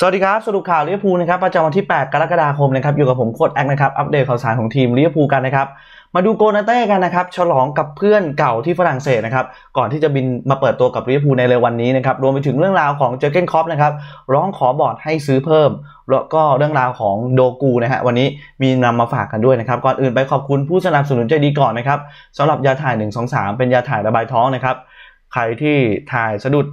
สวัสดีครับสรุปข่าวลิเวอร์พูลนะครับประจำวันที่8กรกฎาคมนะครับอยู่กับผมโค้ชแอ็กนะครับอัปเดตข่าวสารของทีมลิเวอร์พูลกันนะครับมาดูโกนาเต้กันนะครับฉลองกับเพื่อนเก่าที่ฝรั่งเศสนะครับก่อนที่จะบินมาเปิดตัวกับลิเวอร์พูลในเร็ววันนี้นะครับรวมไปถึงเรื่องราวของเจอร์เก้นคล็อปนะครับร้องขอบอร์ดให้ซื้อเพิ่มแล้วก็เรื่องราวของโดกูนะฮะวันนี้มีนำมาฝากกันด้วยนะครับก่อนอื่นไปขอบคุณผู้สนับสนุนใจดีก่อนนะครับสำหรับยาถ่าย1 2 3เป็นยาถ่ายระบายท้องนะครับใครที่ถ่ายสะดุด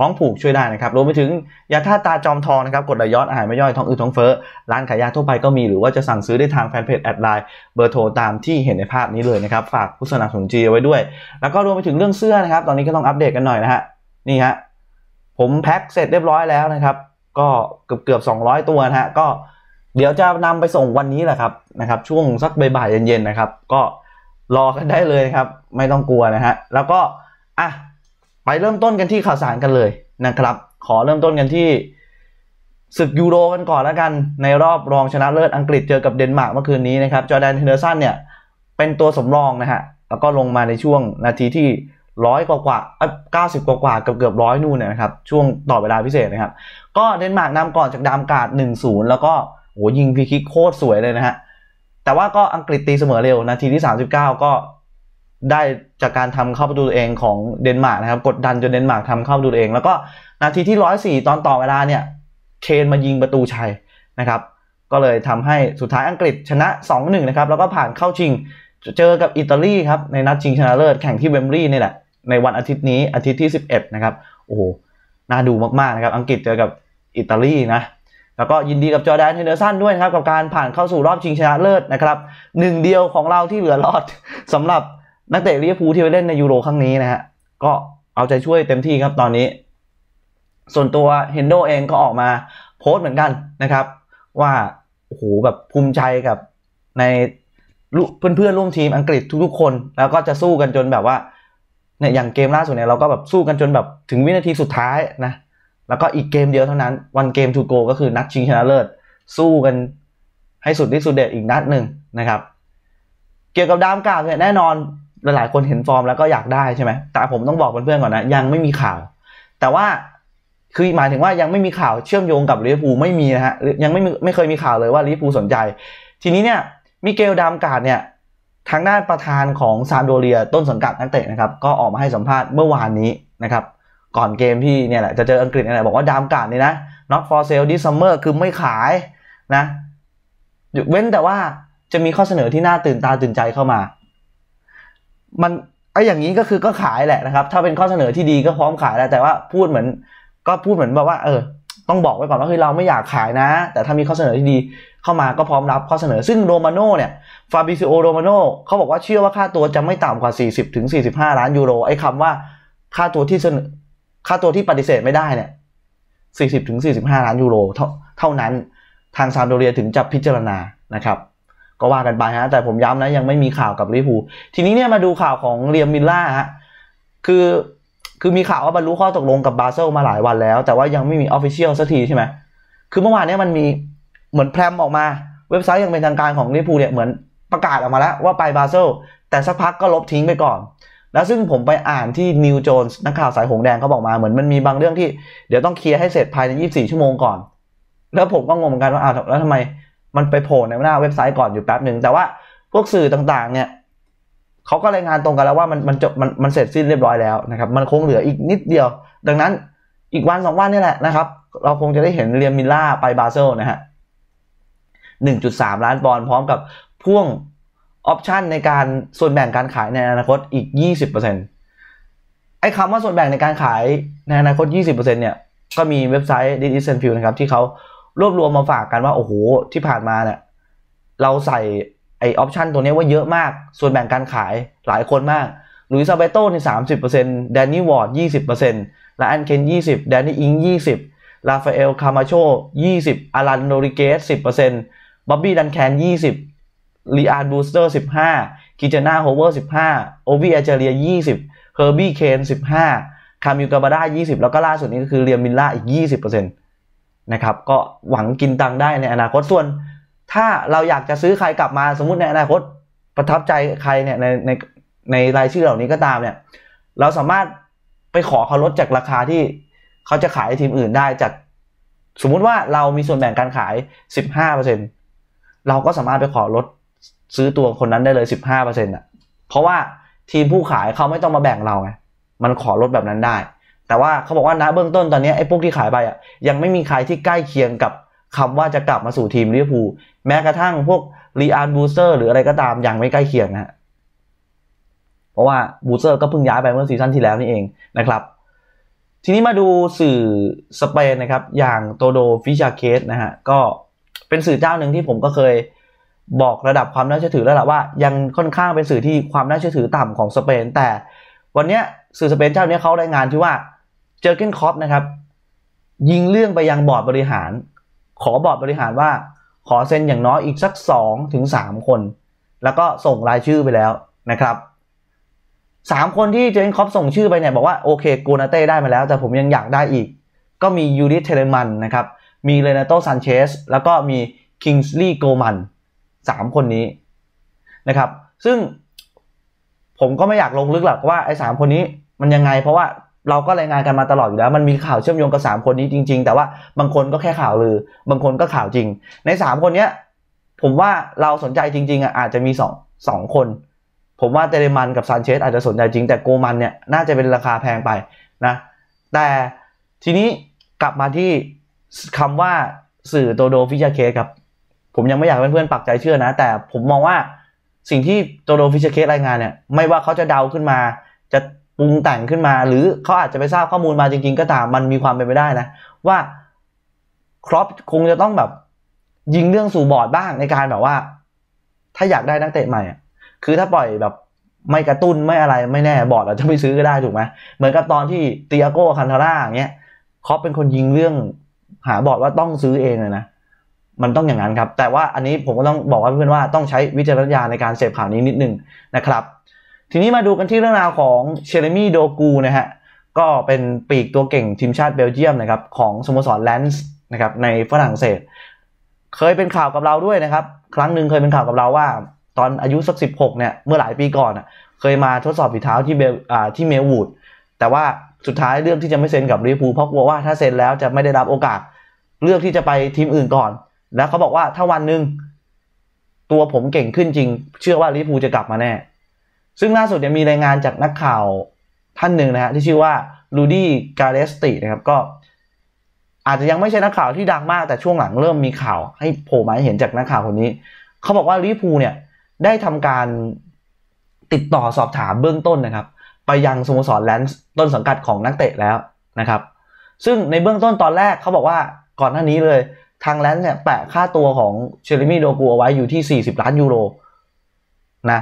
ท้องผูกช่วยได้นะครับรวมไปถึงยาธาตุตาจอมทองนะครับกดไหลย้อนอาหารไม่ย่อยท้องอืดท้องเฟ้อร้านขายยาทั่วไปก็มีหรือว่าจะสั่งซื้อได้ทางแฟนเพจแอดไลน์เบอร์โทรตามที่เห็นในภาพนี้เลยนะครับฝากผู้สนับสนุนจีไว้ด้วยแล้วก็รวมไปถึงเรื่องเสื้อนะครับตอนนี้ก็ต้องอัปเดตกันหน่อยนะฮะนี่ฮะผมแพ็คเสร็จเรียบร้อยแล้วนะครับก็เกือบ200ตัวนะฮะก็เดี๋ยวจะนำไปส่งวันนี้แหละครับช่วงสักบ่ายเย็นๆนะครับก็รอกันได้เลยครับไม่ต้องกลัวนะฮะแล้วก็อ่ะไปเริ่มต้นกันที่ข่าวสารกันเลยนะครับขอเริ่มต้นกันที่ศึกยูโรกันก่อนแล้วกันในรอบรองชนะเลิศอังกฤษเจอกับเดนมาร์กเมื่อคืนนี้นะครับจอร์แดน เฮนเดอร์สันเนี่ยเป็นตัวสำรองนะฮะแล้วก็ลงมาในช่วงนาทีที่90 กว่าเกือบร้อยนู่นนะครับช่วงต่อเวลาพิเศษนะครับก็เดนมาร์กนำก่อนจากดามการ์ด 1-0 แล้วก็โหยิงฟรีคิกโคตรสวยเลยนะฮะแต่ว่าก็อังกฤษตีเสมอเร็วนาทีที่39ก็ได้จากการทำเข้าประตูเองของเดนมาร์กนะครับกดดันจนเดนมาร์กทำเข้าประตูเองแล้วก็นาทีที่104ตอนต่อเวลาเนี่ยเคนมายิงประตูชัยนะครับก็เลยทำให้สุดท้ายอังกฤษชนะ 2-1 นะครับแล้วก็ผ่านเข้าชิงเจอกับอิตาลีครับในนัดชิงชนะเลิศแข่งที่เวมบลีย์นี่แหละในวันอาทิตย์นี้อาทิตย์ที่11นะครับโอ้โหน่าดูมากๆนะครับอังกฤษเจอกับอิตาลีนะแล้วก็ยินดีกับจอร์แดน เฮนเดอร์สันด้วยนะครับกับการผ่านเข้าสู่รอบชิงชนะเลิศนะครับหนึ่งเดียวของเราที่เหลือรอดสำหรับนักเตะลิเวอร์พูลที่ไปเล่นในยูโรครั้งนี้นะฮะก็เอาใจช่วยเต็มที่ครับตอนนี้ส่วนตัวเฮนโดเองก็ออกมาโพสต์เหมือนกันนะครับว่าโอ้โหแบบภูมิใจกับในเพื่อนร่วมทีมอังกฤษทุกๆคนแล้วก็จะสู้กันจนแบบว่าเนี่ยอย่างเกมล่าสุดเนี่ยเราก็แบบสู้กันจนแบบถึงวินาทีสุดท้ายนะแล้วก็อีกเกมเดียวเท่านั้นวันเกมทูโกก็คือนัดชิงชนะเลิศสู้กันให้สุดที่สุดเด็ดอีกนัดหนึ่งนะครับเกี่ยวกับดามกาเนี่ยแน่นอนหลายคนเห็นฟอร์มแล้วก็อยากได้ใช่ไหมแต่ผมต้องบอกเพื่อนๆก่อนนะยังไม่มีข่าวแต่ว่าคือหมายถึงว่ายังไม่มีข่าวเชื่อมโยงกับลิเวอร์พูลไม่มีนะฮะยังไม่เคยมีข่าวเลยว่าลิเวอร์พูลสนใจทีนี้เนี่ยมิเกลดามการ์ดเนี่ยทางด้านประธานของซามโดเรียต้นสังกัดนักเตะนะครับก็ออกมาให้สัมภาษณ์เมื่อวานนี้นะครับก่อนเกมที่เนี่ยแหละจะเจออังกฤษอะไรบอกว่าดามการ์ดนี่นะ not for sale this summer คือไม่ขายนะเว้นแต่ว่าจะมีข้อเสนอที่น่าตื่นตาตื่นใจเข้ามามันไอ้อย่างนี้ก็คือก็ขายแหละนะครับถ้าเป็นข้อเสนอที่ดีก็พร้อมขายแหละแต่ว่าพูดเหมือนแบบว่าต้องบอกไว้ก่อนว่าเฮ้ยเราไม่อยากขายนะแต่ถ้ามีข้อเสนอที่ดีเข้ามาก็พร้อมรับข้อเสนอซึ่งโรมาโน่เนี่ยฟาบิซิโอโรมาโน่เขาบอกว่าเชื่อว่าค่าตัวจะไม่ต่ำกว่า40 ถึง 45 ล้านยูโรไอ้คำว่าค่าตัวที่ปฏิเสธไม่ได้เนี่ย40 ถึง 45 ล้านยูโรเท่านั้นทางซามโดเรียถึงจะพิจารณานะครับก็ว่ากันไปฮะแต่ผมย้ำนะยังไม่มีข่าวกับลิเวอร์พูลทีนี้เนี่ยมาดูข่าวของเรียมมิลล่าฮะคือมีข่าวว่าบรรลุข้อตกลงกับบาเซลมาหลายวันแล้วแต่ว่ายังไม่มีออฟฟิเชียลสักทีใช่ไหมคือเมื่อวานเนี่ยมันมีเหมือนแพรมออกมาเว็บไซต์ยังเป็นทางการของลิเวอร์พูลเนี่ยเหมือนประกาศออกมาแล้วว่าไปบาเซลแต่สักพักก็ลบทิ้งไปก่อนแล้วซึ่งผมไปอ่านที่นิวโจนส์นักข่าวสายหงแดงเขาบอกมาเหมือนมันมีบางเรื่องที่เดี๋ยวต้องเคลียร์ให้เสร็จภายใน24 ชั่วโมงก่อนแล้วผมก็งงเหมือนกันว่าอ้าวแล้วทำไมมันไปโผล่ในหน้าเว็บไซต์ก่อนอยู่แป๊บหนึ่งแต่ว่าพวกสื่อต่างๆเนี่ยเขาก็รายงานตรงกันแล้วว่ามันเสร็จสิ้นเรียบร้อยแล้วนะครับมันคงเหลืออีกนิดเดียวดังนั้นอีกวัน2วันนี่แหละนะครับเราคงจะได้เห็นเรียมมิลล่าไปบาเซลนะฮะ 1.3 ล้านปอนด์พร้อมกับพ่วงออปชั่นในการส่วนแบ่งการขายในอนาคตอีก 20% ไอ้คำว่าส่วนแบ่งในการขายในอนาคต 20% เนี่ยก็มีเว็บไซต์ Disinfil นะครับที่เขารวบรวมมาฝากกันว่าโอ้โหที่ผ่านมาเนี่ยเราใส่ไอออปชันตัวนี้ว่าเยอะมากส่วนแบ่งการขายหลายคนมากลุยซาเบโต้ใน 30% แดนนี่วอร์ด 20% ลาอันเคน 20% แดนนี่อิง 20% ลาฟาเอลคามาโช 20% อารันโนริเกส 10% บ๊อบบี้ดันแคน 20% ลีอาร์ดูสเตอร์ 15% กิเจน่าโฮเวอร์ 15% โอวีอาเจเรีย 20% เฮอร์บี้เคน 15% คามิลกาบาด้า 20% แล้วก็ล่าสุดนี้ก็คือเรียมมิลล่าอีก 20%นะครับก็หวังกินตังได้ในอนาคตส่วนถ้าเราอยากจะซื้อใครกลับมาสมมุติในอนาคตประทับใจใครเนี่ยในรายชื่อเหล่านี้ก็ตามเนี่ยเราสามารถไปขอเขาลดจากราคาที่เขาจะขายทีมอื่นได้จาก สมมุติว่าเรามีส่วนแบ่งการขาย 15% เราก็สามารถไปขอลดซื้อตัวคนนั้นได้เลย 15% อ่ะเพราะว่าทีมผู้ขายเขาไม่ต้องมาแบ่งเราไงมันขอลดแบบนั้นได้แต่ว่าเขาบอกว่าณเบื้องต้นตอนนี้ไอ้พวกที่ขายไปอ่ะยังไม่มีใครที่ใกล้เคียงกับคำว่าจะกลับมาสู่ทีมลิเวอร์พูลแม้กระทั่งพวกรีอาร์บูสเตอร์หรืออะไรก็ตามยังไม่ใกล้เคียงนะฮะเพราะว่าบูสเตอร์ก็เพิ่งย้ายไปเมื่อซีซั่นที่แล้วนี่เองนะครับทีนี้มาดูสื่อสเปนนะครับอย่างโตโดฟิชาเคสนะฮะก็เป็นสื่อเจ้าหนึ่งที่ผมก็เคยบอกระดับความน่าเชื่อถือแล้วล่ะว่ายังค่อนข้างเป็นสื่อที่ความน่าเชื่อถือต่ำของสเปนแต่วันนี้สื่อสเปนเจ้านี้เขารายงานที่ว่าเจอร์เกนคล็อปนะครับยิงเรื่องไปยังบอร์ดบริหารขอบอร์ดบริหารว่าขอเซ็นอย่างน้อยอีกสัก 2-3 คนแล้วก็ส่งรายชื่อไปแล้วนะครับ3 คนที่เจอร์เกนคล็อปส่งชื่อไปเนี่ยบอกว่าโอเคโกนาเต้ได้มาแล้วแต่ผมยังอยากได้อีกก็มียูริสเทเลมันนะครับมีเรนาโตซานเชสแล้วก็มีคิงส์ลีย์โกมัน3คนนี้นะครับซึ่งผมก็ไม่อยากลงลึกหรอกว่าไอ้3คนนี้มันยังไงเพราะว่าเราก็รายงานกันมาตลอดอยู่แล้วมันมีข่าวเชื่อมโยงกับ3คนนี้จริงๆแต่ว่าบางคนก็แค่ข่าวลือบางคนก็ข่าวจริงใน3คนเนี้ยผมว่าเราสนใจจริงๆอาจจะมี2คนผมว่าเตเลมันกับซานเชสอาจจะสนใจจริงแต่โกมันเนี่ยน่าจะเป็นราคาแพงไปนะแต่ทีนี้กลับมาที่คำว่าสื่อโตโดฟิชาเคสครับผมยังไม่อยากให้เพื่อนๆปักใจเชื่อนะแต่ผมมองว่าสิ่งที่โตโดฟิชาเคสรายงานเนี่ยไม่ว่าเขาจะเดาขึ้นมาจะปรุงแต่งขึ้นมาหรือเขาอาจจะไปทราบข้อมูลมาจริงๆก็ตามมันมีความเป็นไปได้นะว่าครอปคงจะต้องแบบยิงเรื่องสู่บอร์ดบ้างในการแบบว่าถ้าอยากได้นักเตะใหม่คือถ้าปล่อยแบบไม่กระตุ้นไม่อะไรไม่แน่บอร์ดอาจจะไม่ซื้อก็ได้ถูกไหมเหมือนกับตอนที่เตียโก้คันทาร่าอย่างเงี้ยครอปเป็นคนยิงเรื่องหาบอร์ดว่าต้องซื้อเองเลยนะมันต้องอย่างนั้นครับแต่ว่าอันนี้ผมก็ต้องบอกเพื่อนๆว่าต้องใช้วิจารณญาณในการเสพข่าวนี้นิดนึงนะครับทีนี้มาดูกันที่เรื่องราวของเชเรมี่โดกูนะฮะก็เป็นปีกตัวเก่งทีมชาติเบลเยียมนะครับของสโมสรแลนซ์นะครับในฝรั่งเศสเคยเป็นข่าวกับเราด้วยนะครับครั้งหนึ่งเคยเป็นข่าวกับเราว่าตอนอายุสัก16เนี่ยเมื่อหลายปีก่อนเคยมาทดสอบฝีเท้าที่เมลวูดแต่ว่าสุดท้ายเลือกที่จะไม่เซ็นกับลิเวอร์พูลเพราะกลัวว่าถ้าเซ็นแล้วจะไม่ได้รับโอกาสเลือกที่จะไปทีมอื่นก่อนแล้วเขาบอกว่าถ้าวันหนึ่งตัวผมเก่งขึ้นจริงเชื่อว่าลิเวอร์พูลจะกลับมาแน่ซึ่งล่าสุดมีรายงานจากนักข่าวท่านหนึ่งนะฮะที่ชื่อว่าลูดี้กาเรสตินะครับก็อาจจะยังไม่ใช่นักข่าวที่ดังมากแต่ช่วงหลังเริ่มมีข่าวให้โผล่มาให้เห็นจากนักข่าวคนนี้เขาบอกว่าลิเวอร์พูลเนี่ยได้ทำการติดต่อสอบถามเบื้องต้นนะครับไปยังสโมสรแลนซ์ต้นสังกัดของนักเตะแล้วนะครับซึ่งในเบื้องต้นตอนแรกเขาบอกว่าก่อนหน้านี้เลยทางแลนซ์เนี่ยแปะค่าตัวของเชเรมี่โดกูเอาไว้อยู่ที่40 ล้านยูโรนะ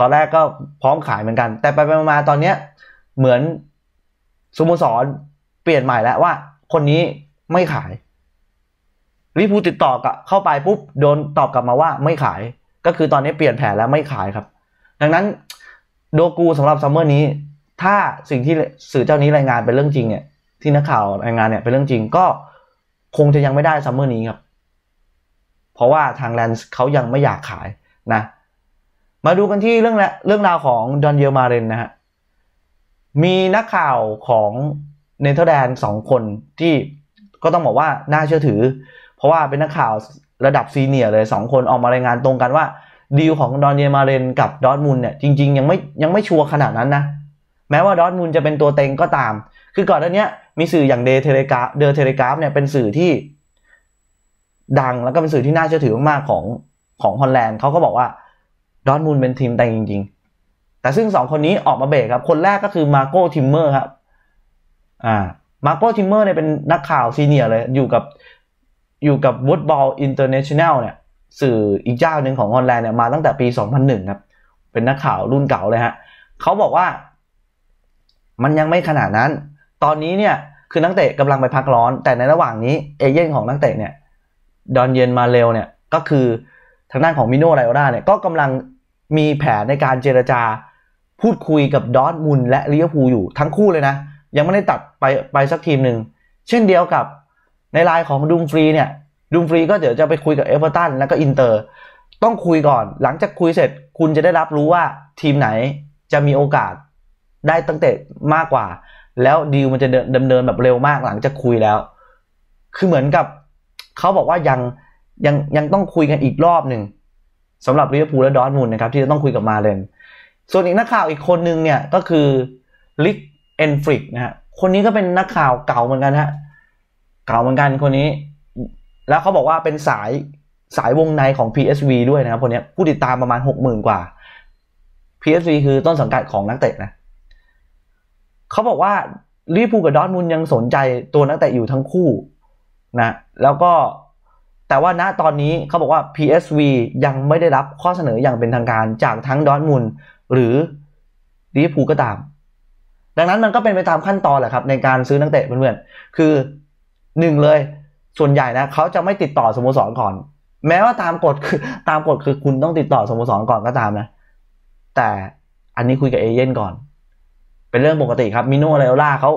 ตอนแรกก็พร้อมขายเหมือนกันแต่ไปมาตอนนี้เหมือนสโมสรเปลี่ยนใหม่แล้วว่าคนนี้ไม่ขายลิเวอร์พูลติดต่อกับเข้าไปปุ๊บโดนตอบกลับมาว่าไม่ขายก็คือตอนนี้เปลี่ยนแผนแล้วไม่ขายครับดังนั้นโดกูสำหรับซัมเมอร์นี้ถ้าสิ่งที่สื่อเจ้านี้รายงานเป็นเรื่องจริงเนี่ยที่นักข่าวรายงานเนี่ยเป็นเรื่องจริงก็คงจะยังไม่ได้ซัมเมอร์นี้ครับเพราะว่าทางแลนซ์เขายังไม่อยากขายนะมาดูกันที่เรื่องราวของดอนเยลมาเรนนะฮะมีนักข่าวของเนเธอร์แลนด์2คนที่ก็ต้องบอกว่าน่าเชื่อถือเพราะว่าเป็นนักข่าวระดับซีเนียร์เลย2คนออกมารายงานตรงกันว่าดีลของดอนเยลมาเรนกับดอร์ทมุนด์เนี่ยจริงๆยังไม่ชัวร์ขนาดนั้นนะแม้ว่าดอร์ทมุนด์จะเป็นตัวเต็งก็ตามคือก่อนหน้านี้มีสื่ออย่างเดอะเทเลกราฟเนี่ยเป็นสื่อที่ดังแล้วก็เป็นสื่อที่น่าเชื่อถือมากๆของฮอลแลนด์เขาก็บอกว่าดอร์ทมุนด์เป็นทีมแต่งจริงๆแต่ซึ่ง2คนนี้ออกมาเบรกครับคนแรกก็คือมาโก้ทิมเมอร์ครับมาโก้ทิมเมอร์เนี่ยเป็นนักข่าวซีเนียร์เลยอยู่กับวูดบอลอินเตอร์เนชั่นแนลเนี่ยสื่ออีกเจ้าหนึ่งของฮอลแลนด์เนี่ยมาตั้งแต่ปี2001ครับเป็นนักข่าวรุ่นเก่าเลยฮะเขาบอกว่ามันยังไม่ขนาดนั้นตอนนี้เนี่ยคือนักเตะกำลังไปพักร้อนแต่ในระหว่างนี้เอเจนต์ของนักเตะเนี่ยดอนเยลมาเรนเนี่ยก็คือทางด้านของมิโน่ไรโอด้าเนี่ยก็กำลังมีแผนในการเจรจาพูดคุยกับดอร์ทมุนด์และลิเวอร์พูลอยู่ทั้งคู่เลยนะยังไม่ได้ตัดไปสักทีมหนึ่งเช่นเดียวกับในรายของดุมฟรีเนี่ยดุมฟรีก็เดี๋ยวจะไปคุยกับเอเวอร์ตันแล้วก็อินเตอร์ต้องคุยก่อนหลังจากคุยเสร็จคุณจะได้รับรู้ว่าทีมไหนจะมีโอกาสได้ตั้งแต่มากกว่าแล้วดีลมันจะดำเนินแบบเร็วมากหลังจากคุยแล้ว คือเหมือนกับเขาบอกว่ายังต้องคุยกันอีกรอบหนึ่งสำหรับลิเวอร์พูลและดอร์ทมุนด์นะครับที่จะต้องคุยกับมาเลนส่วนอีกนักข่าวอีกคนนึงเนี่ยก็คือลิกเอนฟริกนะฮะคนนี้ก็เป็นนักข่าวเก่าเหมือนกันฮะเก่าเหมือนกันคนนี้แล้วเขาบอกว่าเป็นสายวงในของ PSV ด้วยนะครับคนนี้ผู้ติดตามประมาณ 60,000 กว่า PSV คือต้นสังกัดของนักเตะนะเขาบอกว่าลิเวอร์พูลกับดอร์ทมุนด์ยังสนใจตัวนักเตะอยู่ทั้งคู่นะแล้วก็แต่ว่าณตอนนี้เขาบอกว่า PSV ยังไม่ได้รับข้อเสนออย่างเป็นทางการจากทั้งดอร์ทมุนด์หรือลิเวอร์พูลก็ตามดังนั้นมันก็เป็นไปตามขั้นตอนแหละครับในการซื้อนักเตะเพื่อนๆคือ1เลยส่วนใหญ่นะเขาจะไม่ติดต่อสโมสรก่อนแม้ว่าตามกฎคือคุณต้องติดต่อสโมสรก่อนก็ตามนะแต่อันนี้คุยกับเอเจนต์ก่อนเป็นเรื่องปกติครับมิโน่ไลโอล่าเขา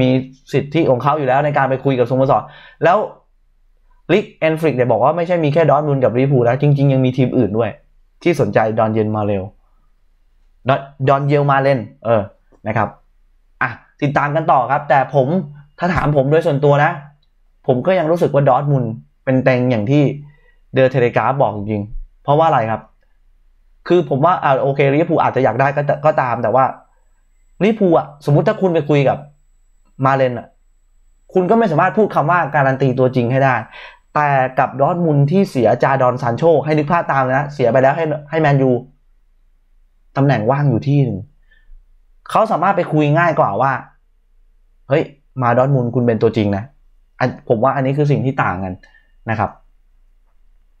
มีสิทธิของเขาอยู่แล้วในการไปคุยกับสโมสรแล้วลิกเอนฟริกเนี่ยบอกว่าไม่ใช่มีแค่ดอร์ทมุนด์กับลิเวอร์พูลแล้วจริงๆยังมีทีมอื่นด้วยที่สนใจดอนเยลมาเลนนะครับอ่ะติดตามกันต่อครับแต่ผมถ้าถามผมโดยส่วนตัวนะผมก็ยังรู้สึกว่าดอร์ทมุนด์เป็นเต็งอย่างที่เดอะเทเลกราฟบอกจริงๆเพราะว่าอะไรครับคือผมว่าโอเคลิเวอร์พูลอาจจะอยากได้ก็ตามแต่ว่าลิเวอร์พูลอ่ะสมมุติถ้าคุณไปคุยกับมาเลนอ่ะคุณก็ไม่สามารถพูดคำว่าการันตีตัวจริงให้ได้แต่กับดอร์ทมุนด์ที่เสียจาดอนซานโชให้นึกภาพตามนะเสียไปแล้วให้แมนยูตำแหน่งว่างอยู่ที่หนึ่งเขาสามารถไปคุยง่ายกว่าว่าเฮ้ยมาดอร์ทมุนด์คุณเป็นตัวจริงนะผมว่าอันนี้คือสิ่งที่ต่างกันนะครับ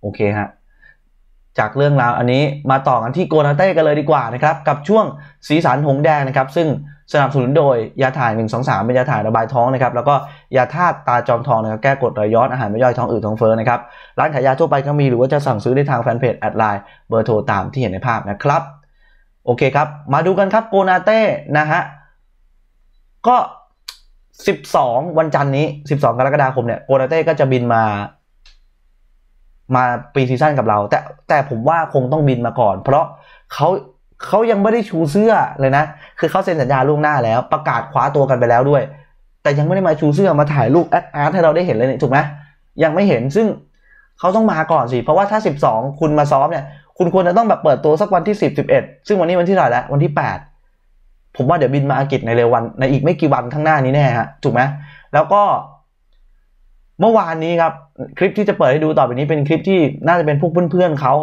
โอเคฮะจากเรื่องราวอันนี้มาต่อกันที่โกนาเต้กันเลยดีกว่านะครับกับช่วงสีสันหงแดงนะครับซึ่งสนับสนุนโดยยาถ่าย123เป็นยาถ่ายระบายท้องนะครับแล้วก็ยาธาตุตาจอมทองนะครับแก้กรดไหลย้อนอาหารไม่ย่อยท้องอืดท้องเฟ้อนะครับร้านขายยาทั่วไปก็มีหรือว่าจะสั่งซื้อได้ทางแฟนเพจแอดไลน์เบอร์โทรตามที่เห็นในภาพนะครับโอเคครับมาดูกันครับโกนาเต้นะฮะก็12วันจันทร์นี้12กรกฎาคมเนี่ยโกนาเต้ก็จะบินมาปีซีซั่นกับเราแต่ผมว่าคงต้องบินมาก่อนเพราะเขายังไม่ได้ชูเสื้อเลยนะคือเขาเซ็นสัญญาล่วงหน้าแล้วประกาศคว้าตัวกันไปแล้วด้วยแต่ยังไม่ได้มาชูเสื้อมาถ่ายรูปแอดอาร์ตให้เราได้เห็นเลยเนี่ยถูกไหมยังไม่เห็นซึ่งเขาต้องมาก่อนสิเพราะว่าถ้า12คุณมาซ้อมเนี่ยคุณควรจะต้องแบบเปิดตัวสักวันที่10-11ซึ่งวันนี้วันที่เท่าไหร่แล้ววันที่8ผมว่าเดี๋ยวบินมาอังกฤษในเร็ววันในอีกไม่กี่วันข้างหน้านี้แน่ฮะถูกไหมแล้วก็เมื่อวานนี้ครับคลิปที่จะเปิดให้ดูต่อไปนี้เป็นคลิปที่น่าจะเป็นพวกเพื่อนๆเขา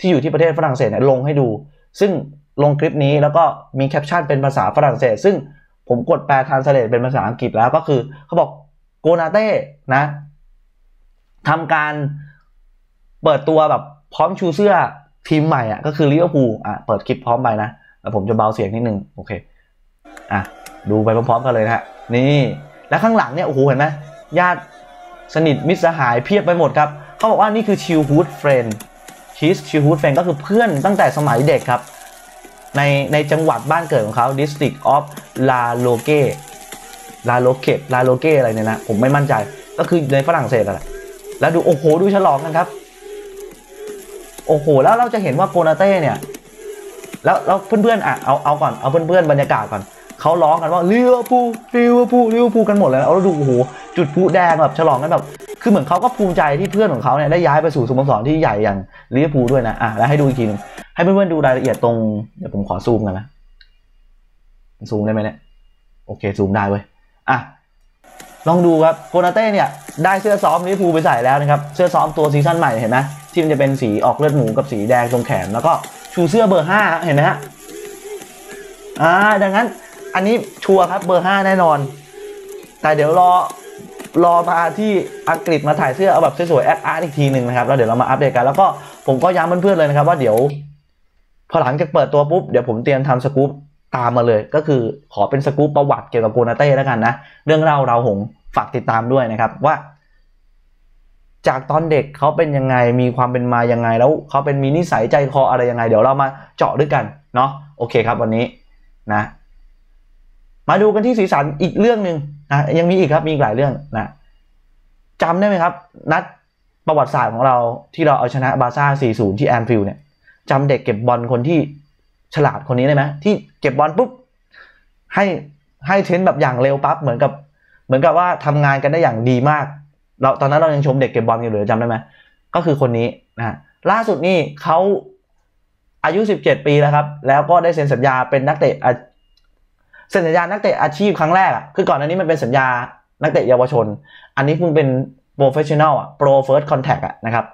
ที่อยู่ที่ประเทศฝรั่งเศสเนี่ยลงให้ดูซึ่งลงคลิปนี้แล้วก็มีแคปชั่นเป็นภาษาฝรั่งเศสซึ่งผมกดแปลทรานสเลทเป็นภาษาอังกฤษแล้วก็คือเขาบอกโกนาเต้นะทำการเปิดตัวแบบพร้อมชูเสื้อทีมใหม่อ่ะก็คือลิเวอร์พูลเปิดคลิปพร้อมไปนะแล้วผมจะเบาเสียงนิดนึงโอเคอ่ะดูไปพร้อมๆกันเลยนะฮะนี่แล้วข้างหลังเนี่ยโอ้โหเห็นไหมญาติสนิทมิตรสหายเพียบไปหมดครับเขาบอกว่านี่คือชิลฮูดเฟรนด์ชิลฮูดเฟรนด์ก็คือเพื่อนตั้งแต่สมัยเด็กครับในจังหวัดบ้านเกิดของเขา District of La Roque La Roque อะไรเนี่ยนะผมไม่มั่นใจก็คือในฝรั่งเศสแหละแล้วดูโอ้โหดูฉลองกันครับโอ้โหแล้วเราจะเห็นว่าโกนาเต้เนี่ยแล้วเพื่อนๆอ่ะเอาก่อนเอาเพื่อนๆบรรยากาศก่อนเขาร้องกันว่าลิเวอร์พูลลิเวอร์พูลลิเวอร์พูลกันหมดเลยแล้วดูโอ้โหจุดพลุแดงแบบฉลองกันแบบคือเหมือนเขาก็ภูมิใจที่เพื่อนของเขาเนี่ยได้ย้ายไปสู่สโมสรที่ใหญ่อย่างลิเวอร์พูลด้วยนะอ่ะแล้วให้ดูอีกทีนึงให้เพื่อนๆดูรายละเอียดตรงเดี๋ยวผมขอซูมกันนะซูมได้ไหมเนี่ยโอเคซูมได้เว้ยอ่ะลองดูครับโกนาเต้เนี่ยได้เสื้อซ้อมลิเวอร์พูลไปใส่แล้วนะครับเสื้อซ้อมตัวซีซั่นใหม่เห็นไหมที่มันจะเป็นสีออกเลือดหมูกับสีแดงตรงแขนแล้วก็ชูเสื้อเบอร์5เห็นไหมฮะดังนั้นอันนี้ชัวร์ครับเบอร์5แน่นอนแต่เดี๋ยวรอมาที่อังกฤษมาถ่ายเสื้อเอาแบบสวยๆแอดอาร์ตอีกทีหนึ่งนะครับแล้วเดี๋ยวเรามาอัปเดตกันแล้วก็ผมก็ย้ำเพื่อนๆเลยนะครับว่าเดี๋ยวพอหลังจากเปิดตัวปุ๊บเดี๋ยวผมเตรียมทำสกู๊ปตามมาเลยก็คือขอเป็นสกู๊ปประวัติเกี่ยวกับโกนาเต้แล้วกันนะเรื่องเล่าเราหงฝากติดตามด้วยนะครับว่าจากตอนเด็กเขาเป็นยังไงมีความเป็นมายังไงแล้วเขาเป็นมีนิสัยใจคออะไรยังไงเดี๋ยวเรามาเจาะด้วยกันเนาะโอเคครับวันนี้นะมาดูกันที่สีสันอีกเรื่องหนึ่งนะยังมีอีกครับมีอีกหลายเรื่องนะจำได้ไหมครับนัดประวัติศาสตร์ของเราที่เราเอาชนะบาร์ซ่า 4-0 ที่แอนฟิลด์เนี่ยจำเด็กเก็บบอลคนที่ฉลาดคนนี้ได้ไหมที่เก็บบอลปุ๊บให้เทนแบบอย่างเร็วปั๊บเหมือนกับว่าทำงานกันได้อย่างดีมาก เราตอนนั้นเรายังชมเด็กเก็บบอลกันอยู่เลยจำได้ไหมก็คือคนนี้นะล่าสุดนี่เขาอายุ17 ปีแล้วครับแล้วก็ได้เซ็นสัญญาเป็นนักเตะเซ็นสัญญานักเตะอาชีพครั้งแรกอ่ะคือก่อนหน้านี้มันเป็นสัญญานักเตะเยาวชนอันนี้เพิ่งเป็นโปรเฟชชั่นแนลอ่ะโปรเฟิร์สคอนแทคอ่ะนะครับ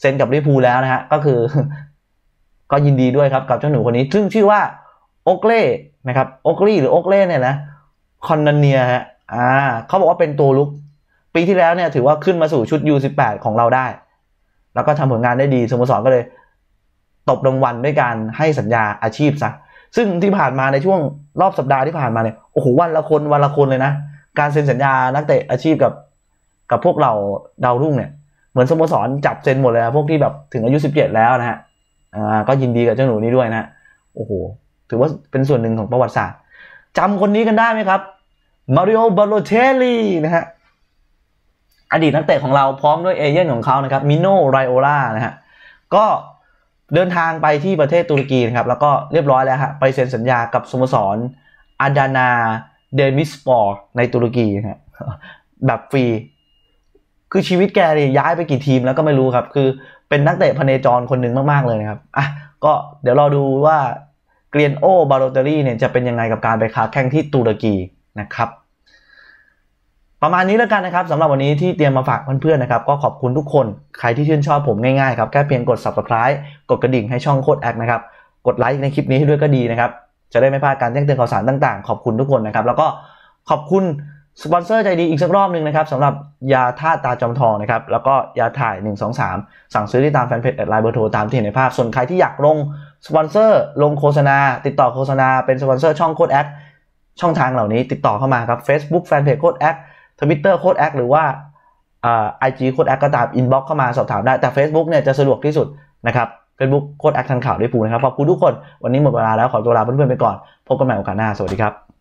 เซ็นกับลิเวอร์พูลแล้วนะฮะก็คือก็ยินดีด้วยครับกับเจ้าหนูคนนี้ซึ่งชื่อว่าโอกเล่นะครับโอกลี่หรือโอกเล่เนี่ยนะคอนเนียฮะเขาบอกว่าเป็นตัวลุกปีที่แล้วเนี่ยถือว่าขึ้นมาสู่ชุด U18 ของเราได้แล้วก็ทำผลงานได้ดีสโมสรก็เลยตบรางวัลด้วยการให้สัญญาอาชีพซะซึ่งที่ผ่านมาในช่วงรอบสัปดาห์ที่ผ่านมาเนี่ยโอ้โหวันละคนเลยนะการเซ็นสัญญานักเตะอาชีพกับพวกเราดาวรุ่งเนี่ยเหมือนสโมสรจับเซ็นหมดเลยนะพวกที่แบบถึงอายุ17แล้วนะฮะก็ยินดีกับเจ้าหนูนี้ด้วยนะโอ้โหถือว่าเป็นส่วนหนึ่งของประวัติศาสตร์จำคนนี้กันได้ไหมครับมาริโอ บาโลเทลลีนะฮะอดีตนักเตะของเราพร้อมด้วยเอเย่นของเขานะครับมิโน ไรโอล่านะฮะก็เดินทางไปที่ประเทศตุรกีนะครับแล้วก็เรียบร้อยแล้วฮะไปเซ็นสัญญากับสโมสรอาดานาเดมิสปอร์ในตุรกีนะฮะแบบฟรีคือชีวิตแกเนี่ยย้ายไปกี่ทีมแล้วก็ไม่รู้ครับคือเป็นนักเตะพเนจรคนหนึ่งมากๆเลยนะครับอ่ะก็เดี๋ยวรอดูว่าเกรียนโอ บาโลเทลลีเนี่ยจะเป็นยังไงกับการไปค้าแข่งที่ตุรกีนะครับประมาณนี้แล้วกันนะครับสำหรับวันนี้ที่เตรียมมาฝากเพื่อนๆนะครับก็ขอบคุณทุกคนใครที่ชื่นชอบผมง่ายๆครับแค่เพียงกด subscribe กดกระดิ่งให้ช่องโค้ดแอคนะครับกดไลค์ในคลิปนี้ให้ด้วยก็ดีนะครับจะได้ไม่พลาดการแจ้งเตือนข่าวสารต่างๆขอบคุณทุกคนนะครับแล้วก็ขอบคุณสปอนเซอร์ใจดีอีกสักรอบนึงนะครับสำหรับยาธาตุตาจอมทองนะครับแล้วก็ยาถ่าย123สั่งซื้อได้ตามแฟนเพจไลน์เบอร์โทรตามที่เห็นในภาพส่วนใครที่อยากลงสปอนเซอร์ลงโฆษณาติดต่อโฆษณาเป็นสปอนเซอร์ช่องโค้ดแอคช่องทางเหล่านี้ติดต่อเข้ามาครับ Facebook Fanpage โค้ดแอค Twitter โค้ดแอคหรือว่าIG โค้ดแอคก็ตาม Inbox เข้ามาสอบถามได้แต่ Facebook เนี่ยจะสะดวกที่สุดนะครับ Facebook โค้ดแอคทันข่าวด้วยปูนะครับขอบคุณทุกคนวันนี้หมดเวลาแล้วขอตัวลาเพื่อนๆไปก่อนพบกันใหม่โอกาสหน้าสวัสดีครับ